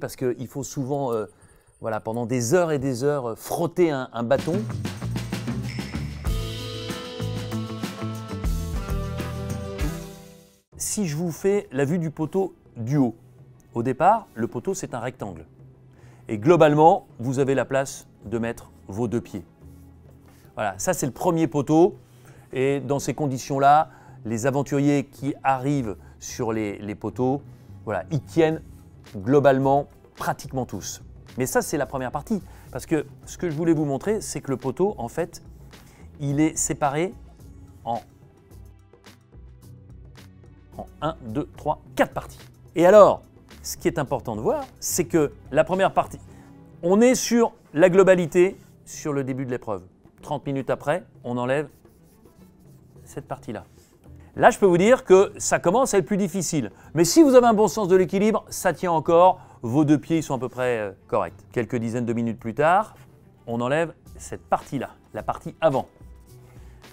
Parce qu'il faut souvent, voilà, pendant des heures et des heures, frotter un bâton. Si je vous fais la vue du poteau du haut, au départ, le poteau, c'est un rectangle. Et globalement, vous avez la place de mettre vos deux pieds. Voilà, ça c'est le premier poteau. Et dans ces conditions-là, les aventuriers qui arrivent sur les poteaux, voilà, ils tiennent globalement pratiquement tous. Mais ça, c'est la première partie. Parce que ce que je voulais vous montrer, c'est que le poteau, en fait, il est séparé en 1, 2, 3, 4 parties. Et alors, ce qui est important de voir, c'est que la première partie, on est sur la globalité, sur le début de l'épreuve. 30 minutes après, on enlève cette partie-là. Là, je peux vous dire que ça commence à être plus difficile. Mais si vous avez un bon sens de l'équilibre, ça tient encore. Vos deux pieds sont à peu près corrects. Quelques dizaines de minutes plus tard, on enlève cette partie-là, la partie avant.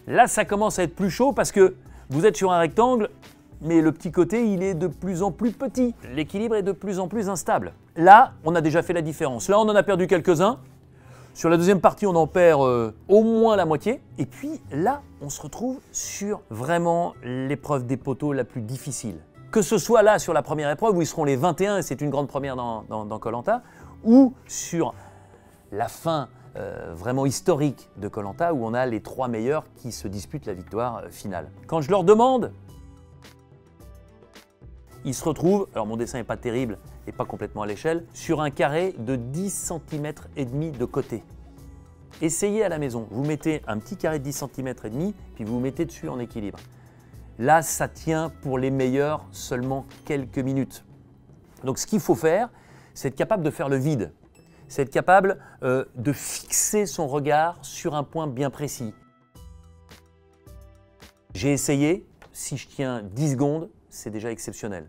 Là, ça commence à être plus chaud parce que vous êtes sur un rectangle, mais le petit côté, il est de plus en plus petit. L'équilibre est de plus en plus instable. Là, on a déjà fait la différence. Là, on en a perdu quelques-uns. Sur la deuxième partie, on en perd au moins la moitié. Et puis là, on se retrouve sur vraiment l'épreuve des poteaux la plus difficile. Que ce soit là sur la première épreuve où ils seront les 21, et c'est une grande première dans Koh-Lanta, ou sur la fin vraiment historique de Koh-Lanta où on a les 3 meilleurs qui se disputent la victoire finale. Quand je leur demande, ils se retrouvent, alors mon dessin n'est pas terrible et pas complètement à l'échelle, sur un carré de 10 cm et demi de côté. Essayez à la maison, vous mettez un petit carré de 10 cm et demi, puis vous mettez dessus en équilibre. Là, ça tient pour les meilleurs seulement quelques minutes. Donc ce qu'il faut faire, c'est être capable de faire le vide, c'est être capable de fixer son regard sur un point bien précis. J'ai essayé, si je tiens 10 secondes, c'est déjà exceptionnel.